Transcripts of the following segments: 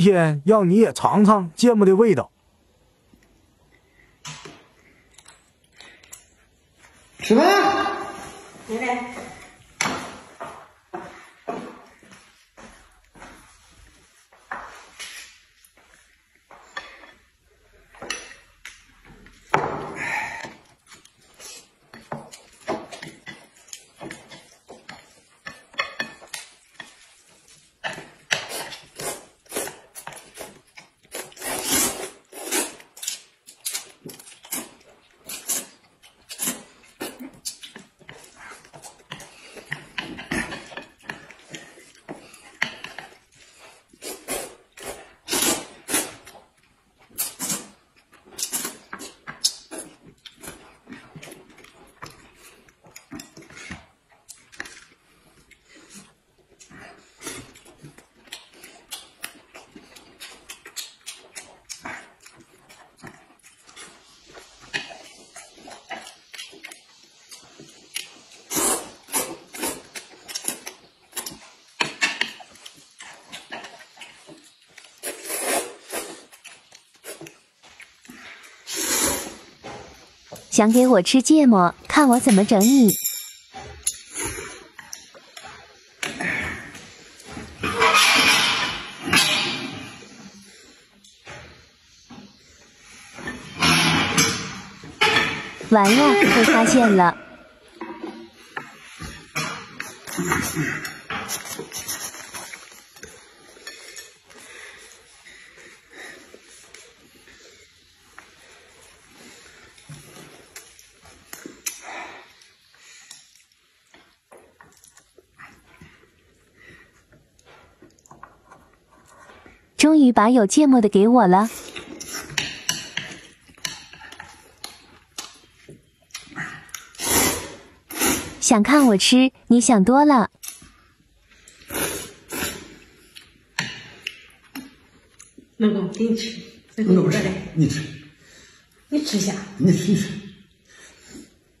天让你也尝尝芥末的味道。什么？回来。想给我吃芥末，看我怎么整你！完了，被发现了！终于把有芥末的给我了。想看我吃，你想多了。老公，给你吃，再给我过来。你吃，你吃下。你吃，你吃。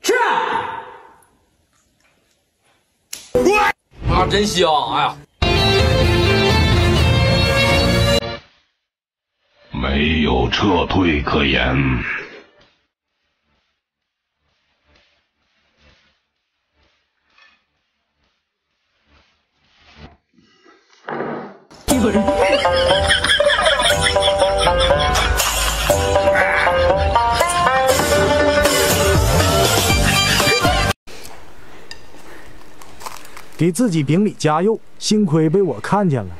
吃！啊，真香！哎呀。 没有撤退可言。一个人。给自己饼里加肉，幸亏被我看见了。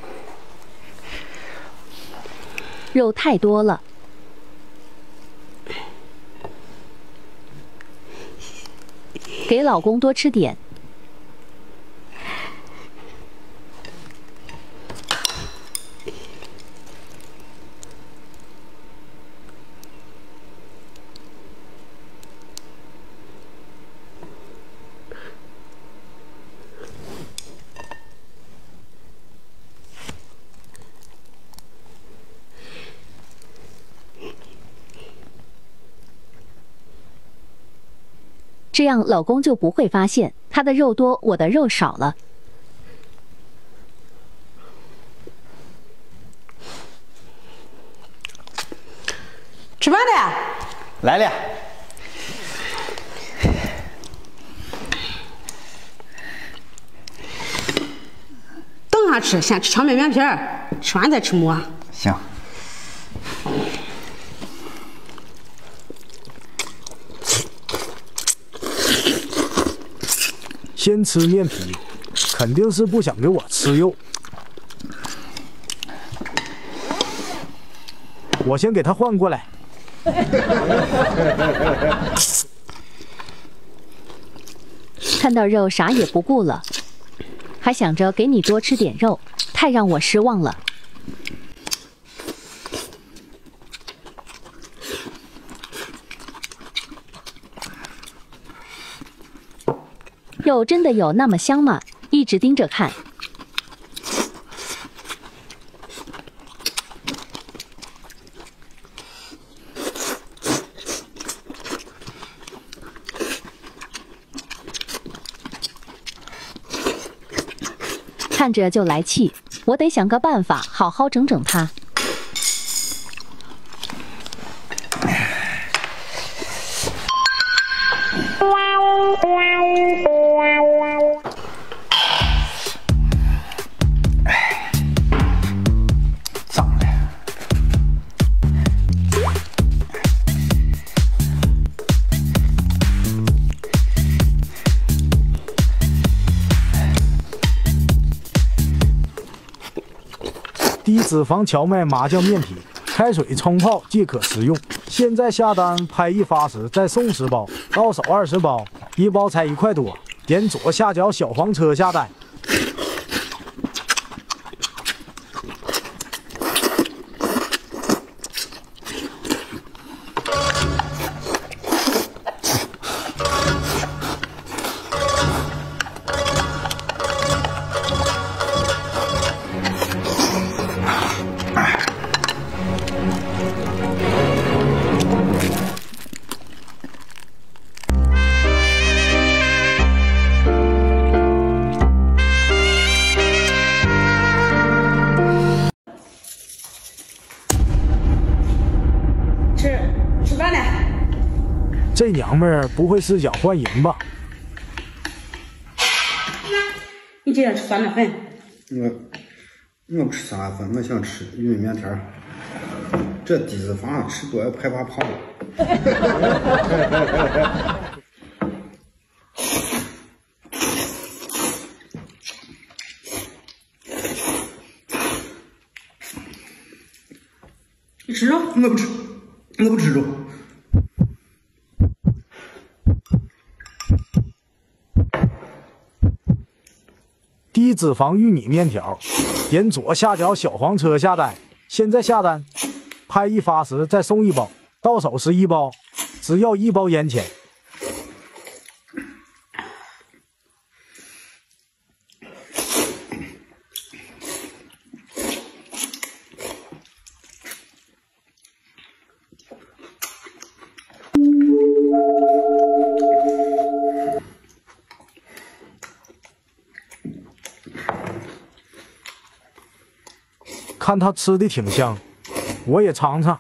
肉太多了，给老公多吃点。这样老公就不会发现他的肉多，我的肉少了。吃饭的，来了。等下吃，先吃荞麦面皮儿，吃完再吃馍。行。 先吃面皮，肯定是不想给我吃肉。我先给他换过来。看到肉啥也不顾了，还想着给你多吃点肉，太让我失望了。肉真的有那么香吗？一直盯着看。看着就来气，我得想个办法好好整整它。脂肪荞麦麻酱面体，开水冲泡即可食用。现在下单拍一发时再送10包，到手20包，一包才1块多。点左下角小黄车下单。 这娘们儿不会是想换人吧？你这点吃酸奶粉？我不吃酸奶粉，我想吃玉米面条。这低脂肪吃多了害怕胖。你吃肉？我不吃，我不吃肉。 低脂肪玉米面条，点左下角小黄车下单。现在下单，拍一发时再送1包，到手11包，只要1包烟钱。看他吃的挺香，我也尝尝。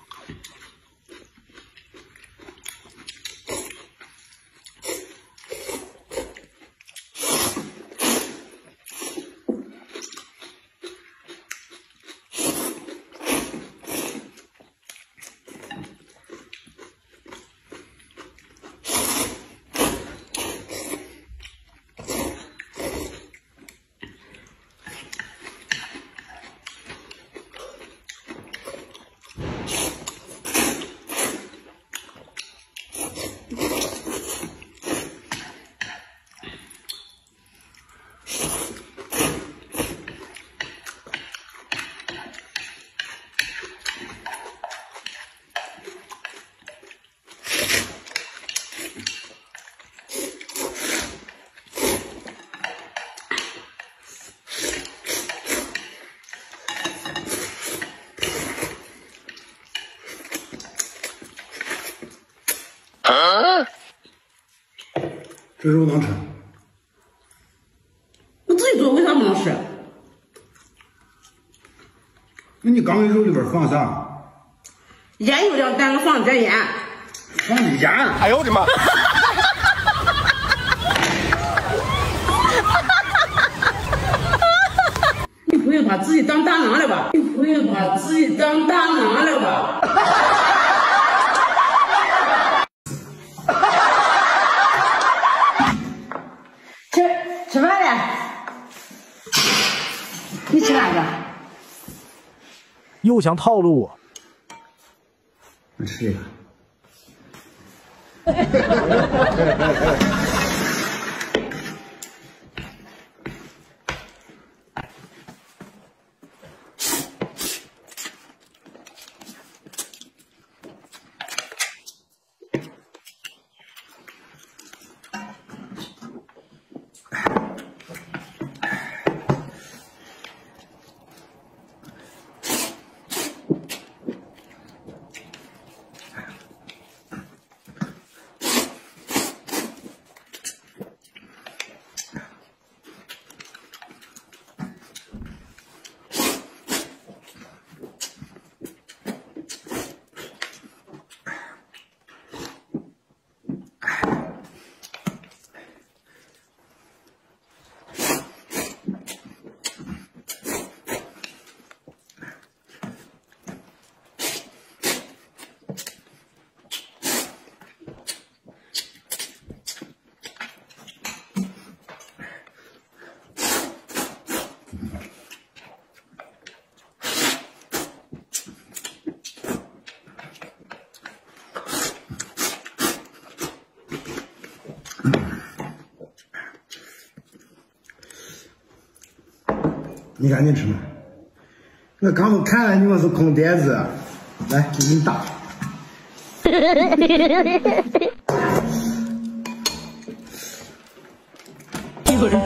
这肉能吃？我自己做，为啥不能吃？那你刚给肉里边放啥？盐有点，但我放点盐。放点盐？哎呦我的妈！你不会把自己当大拿了吧？你不会把自己当大拿了吧？你吃哪个？又想套路我。我吃这个。你赶紧吃嘛！我刚不看了你们是空碟子，来给你打。有人。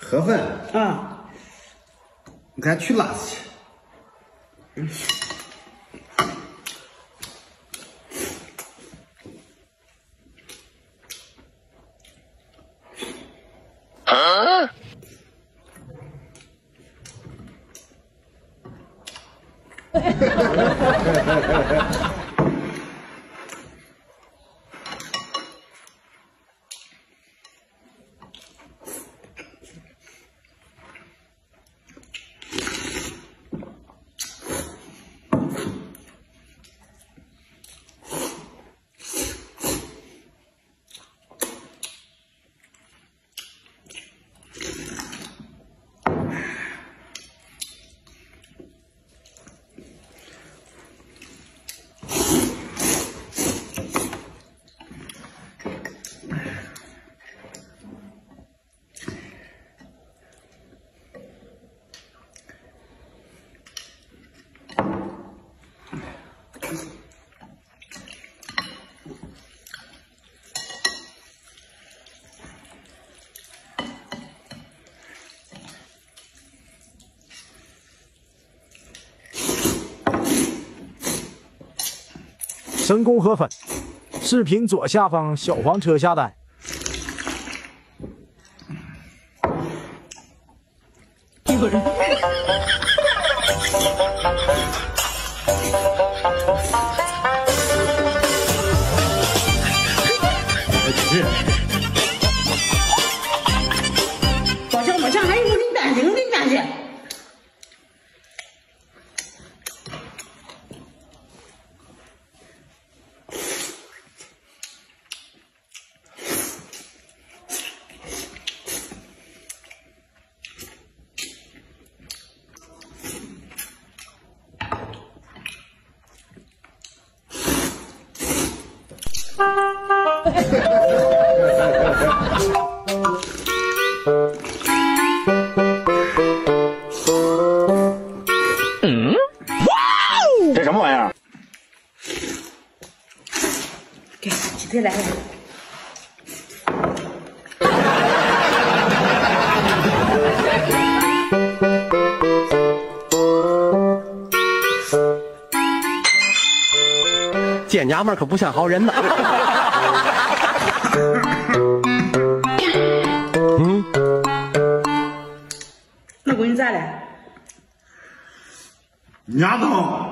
河粉啊。 你看去哪去？啊！神功河粉，视频左下方小黄车下单。一个人。我这我这还有我给你打去，我给你打去。 这什么玩意儿？给，你再来一个。 这娘们儿可不像好人呐！嗯，老公你咋了？牙疼！啊！